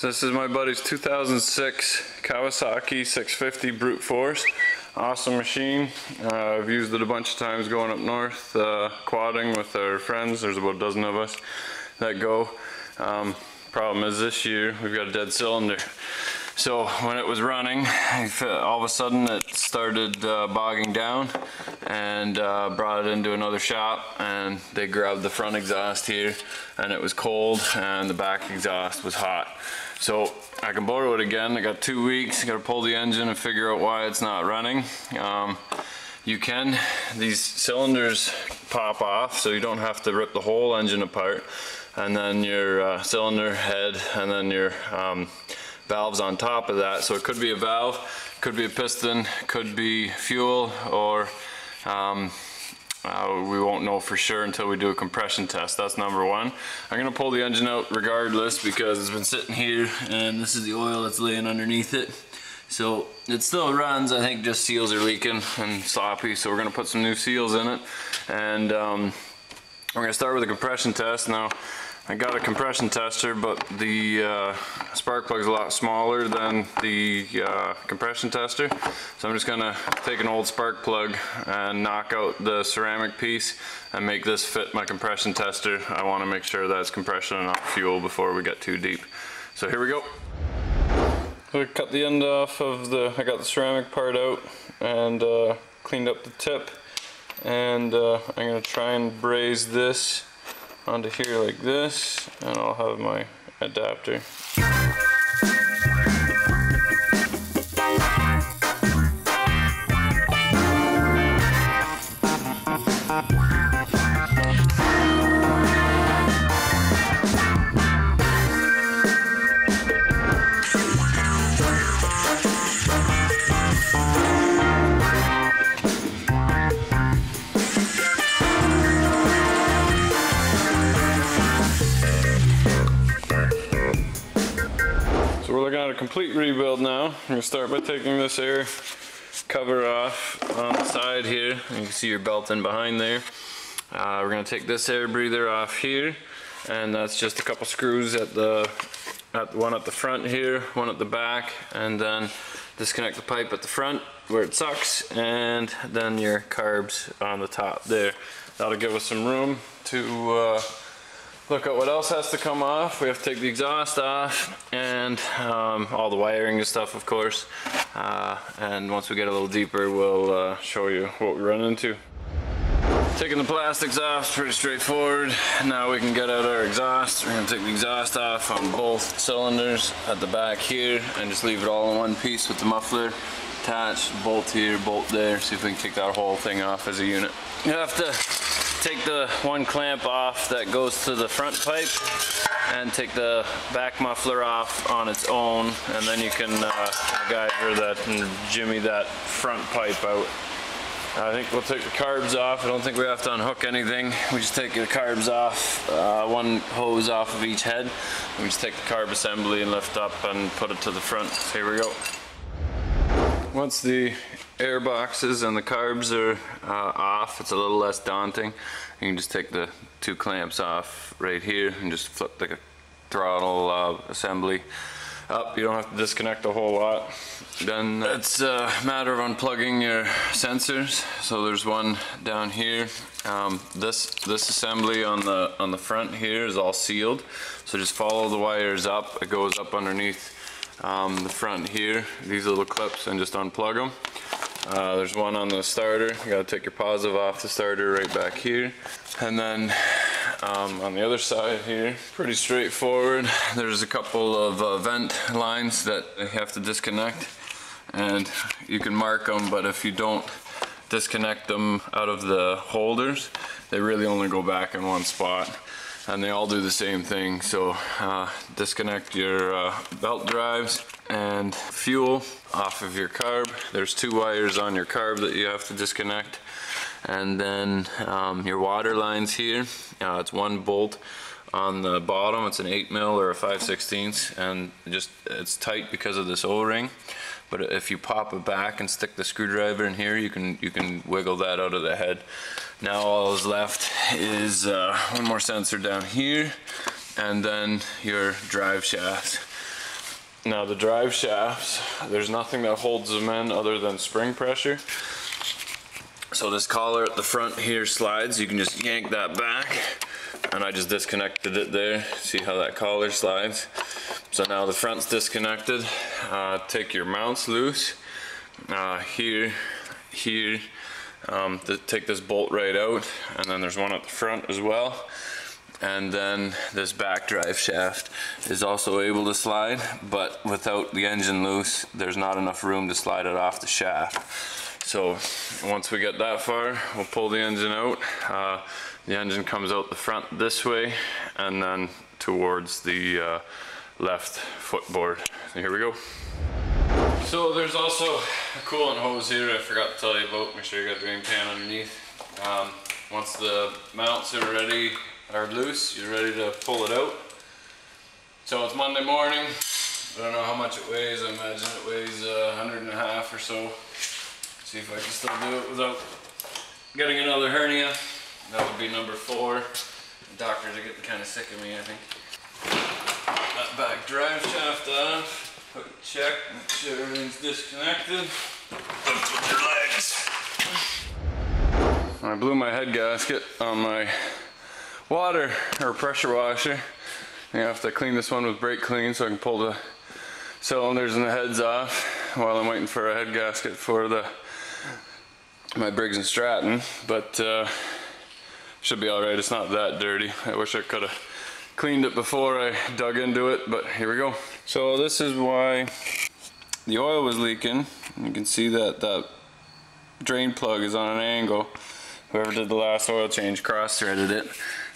So this is my buddy's 2006 Kawasaki 650 Brute Force. Awesome machine. I've used it a bunch of times going up north, quadding with our friends. There's about a dozen of us that go. Problem is this year we've got a dead cylinder. So when it was running, all of a sudden it started bogging down, and brought it into another shop, and they grabbed the front exhaust here, and it was cold and the back exhaust was hot. So I can borrow it again. I got 2 weeks, gotta pull the engine and figure out why it's not running. These cylinders pop off, so you don't have to rip the whole engine apart, and then your cylinder head, and then your valves on top of that. So it could be a valve, could be a piston, could be fuel, or we won't know for sure until we do a compression test. That's number one. I'm gonna pull the engine out regardless because it's been sitting here, and this is the oil that's laying underneath it. So it still runs, I think just seals are leaking and sloppy, so we're gonna put some new seals in it, and we're gonna start with a compression test. Now I got a compression tester, but the spark plug's a lot smaller than the compression tester. So I'm just gonna take an old spark plug and knock out the ceramic piece and make this fit my compression tester. I wanna make sure that it's compression and not fuel before we get too deep. So here we go. So I cut the end off of the, I got the ceramic part out and cleaned up the tip. And I'm gonna try and braze this onto here like this, and I'll have my adapter. A complete rebuild now. I'm going to start by taking this air cover off on the side here. You can see your belt in behind there. We're going to take this air breather off here, and that's just a couple screws at the one at the front here, one at the back, and then disconnect the pipe at the front where it sucks, and then your carbs on the top there. That'll give us some room to look at what else has to come off. We have to take the exhaust off, and all the wiring and stuff, of course. And once we get a little deeper, we'll show you what we run into. Taking the plastics off, pretty straightforward. Now we can get out our exhaust. We're gonna take the exhaust off on both cylinders at the back here, and just leave it all in one piece with the muffler attached, bolt here, bolt there. See if we can take that whole thing off as a unit. You have to take the one clamp off that goes to the front pipe, and take the back muffler off on its own, and then you can MacGyver that and jimmy that front pipe out. I think we'll take the carbs off. I don't think we have to unhook anything. We just take the carbs off, one hose off of each head. We just take the carb assembly and lift up and put it to the front. Here we go. Once the air boxes and the carbs are off, it's a little less daunting. You can just take the two clamps off right here and just flip the throttle assembly up. You don't have to disconnect a whole lot. Then it's a matter of unplugging your sensors. So there's one down here. This assembly on the front here is all sealed. So just follow the wires up. It goes up underneath the front here, these little clips, and just unplug them. There's one on the starter. You gotta take your positive off the starter right back here, and then on the other side here, pretty straightforward. There's a couple of vent lines that you have to disconnect, and you can mark them, but if you don't disconnect them out of the holders, they really only go back in one spot. And they all do the same thing. So disconnect your belt drives and fuel off of your carb. There's two wires on your carb that you have to disconnect, and then your water lines here. It's one bolt on the bottom. It's an 8mm or a 5/16, and just it's tight because of this O-ring. But if you pop it back and stick the screwdriver in here, you can wiggle that out of the head. Now all that's left is one more sensor down here, and then your drive shafts. Now the drive shafts, there's nothing that holds them in other than spring pressure. So this collar at the front here slides, you can just yank that back, and I just disconnected it there. See how that collar slides? So now the front's disconnected. Take your mounts loose, take this bolt right out, and then there's one at the front as well. And then this back drive shaft is also able to slide, but without the engine loose, there's not enough room to slide it off the shaft. So once we get that far, we'll pull the engine out. The engine comes out the front this way, and then towards the left footboard. Here we go. So there's also a coolant hose here I forgot to tell you about. Make sure you got the green pan underneath. Once the mounts are ready, are loose, you're ready to pull it out. So it's Monday morning. I don't know how much it weighs. I imagine it weighs 100.5 or so. See if I can still do it without getting another hernia. That would be number 4. The doctors are getting kind of sick of me, I think. That back drive shaft off. Check, make sure everything's disconnected. Lift with your legs. I blew my head gasket on my water or pressure washer. I have to clean this one with brake clean so I can pull the cylinders and the heads off while I'm waiting for a head gasket for my Briggs and Stratton, but should be alright. It's not that dirty. I wish I could have cleaned it before I dug into it, but here we go. So this is why the oil was leaking. You can see that that drain plug is on an angle. Whoever did the last oil change cross-threaded it.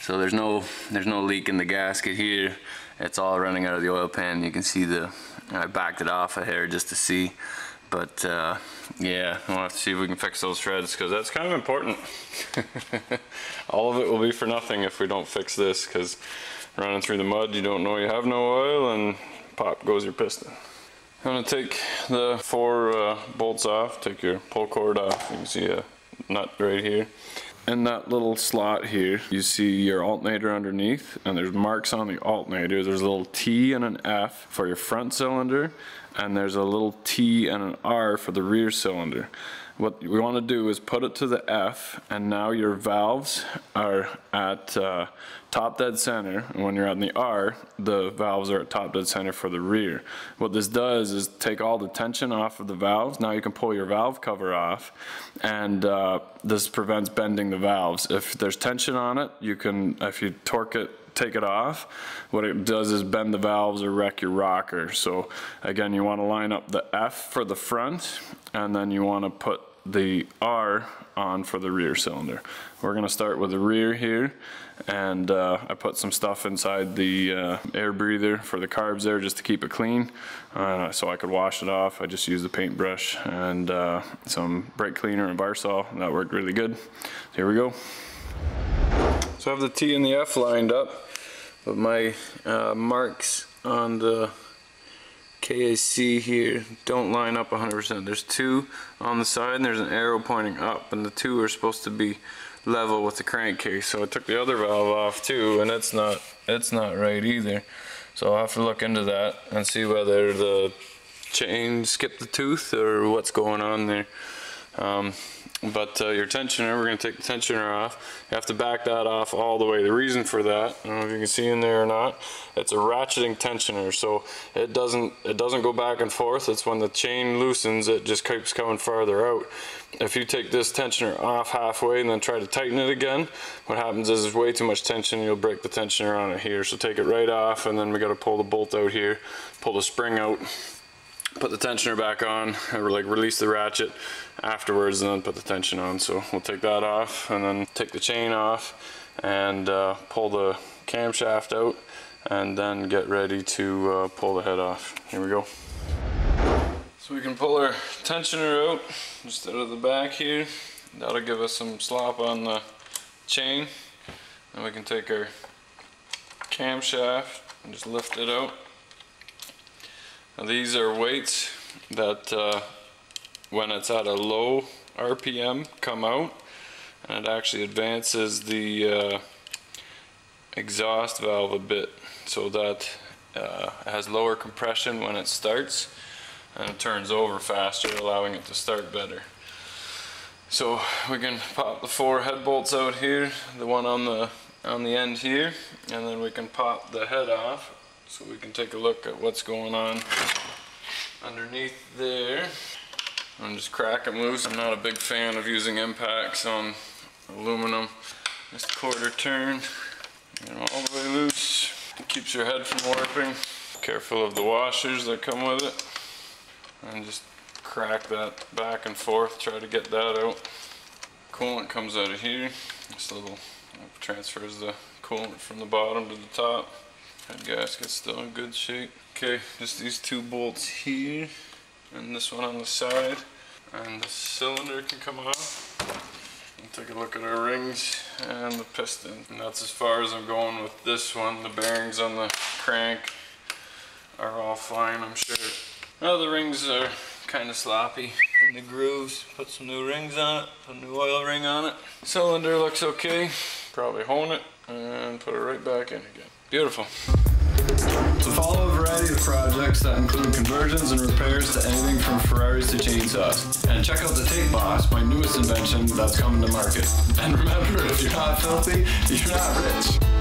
So there's no leak in the gasket here. It's all running out of the oil pan. You can see I backed it off a hair just to see. But yeah, we'll have to see if we can fix those threads, because that's kind of important. All of it will be for nothing if we don't fix this, because running through the mud, you don't know you have no oil, and pop goes your piston. I'm gonna take the 4 bolts off, take your pull cord off. You can see a nut right here. In that little slot here, you see your alternator underneath, and there's marks on the alternator. There's a little T and an F for your front cylinder, and there's a little T and an R for the rear cylinder. What we want to do is put it to the F, and now your valves are at top dead center, and when you're on the R, the valves are at top dead center for the rear. What this does is take all the tension off of the valves. Now you can pull your valve cover off, and this prevents bending the valves. If there's tension on it, you can, if you torque it, take it off. What it does is bend the valves or wreck your rocker. So again, you want to line up the F for the front, and then you want to put the R on for the rear cylinder. We're going to start with the rear here, and I put some stuff inside the air breather for the carbs there just to keep it clean, so I could wash it off. I just used the paintbrush and some brake cleaner and Varsol, and that worked really good. So here we go. So I have the T and the F lined up, but my marks on the KAC here don't line up 100%. There's 2 on the side, and there's an arrow pointing up, and the 2 are supposed to be level with the crankcase. So I took the other valve off too, and it's not right either. So I'll have to look into that and see whether the chain skipped the tooth or what's going on there. But your tensioner, we're going to take the tensioner off. You have to back that off all the way. The reason for that, I don't know if you can see in there or not, it's a ratcheting tensioner, so it doesn't go back and forth. It's when the chain loosens, it just keeps coming farther out. If you take this tensioner off halfway and then try to tighten it again, what happens is there's way too much tension. You'll break the tensioner on it here. So take it right off, and then we got to pull the bolt out here, pull the spring out, put the tensioner back on, or like release the ratchet afterwards, and then put the tension on. So we'll take that off, and then take the chain off, and pull the camshaft out, and then get ready to pull the head off. Here we go. So we can pull our tensioner out just out of the back here. That'll give us some slop on the chain, and we can take our camshaft and just lift it out. Now these are weights that when it's at a low RPM come out, and it actually advances the exhaust valve a bit, so that It has lower compression when it starts, and it turns over faster, allowing it to start better. So we can pop the four head bolts out here, the one on the end here, and then we can pop the head off so we can take a look at what's going on underneath there. And just crack them loose. I'm not a big fan of using impacts on aluminum. Just quarter turn, get them all the way loose. It keeps your head from warping. Careful of the washers that come with it. And just crack that back and forth, try to get that out. Coolant comes out of here. This little transfers the coolant from the bottom to the top. Head gasket's still in good shape. Okay, just these two bolts here and this one on the side. And the cylinder can come off. We'll take a look at our rings and the piston. And that's as far as I'm going with this one. The bearings on the crank are all fine, I'm sure. Now the rings are kind of sloppy in the grooves. Put some new rings on it, put a new oil ring on it. Cylinder looks okay. Probably hone it and put it right back in again. Beautiful. To follow a variety of projects that include conversions and repairs to anything from Ferraris to chainsaws. And check out the Tape Boss, my newest invention that's coming to market. And remember, if you're not filthy, you're not rich.